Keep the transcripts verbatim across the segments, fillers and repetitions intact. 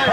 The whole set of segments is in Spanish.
Cuando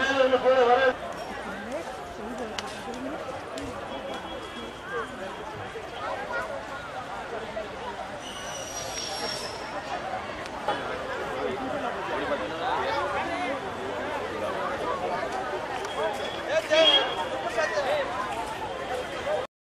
me lo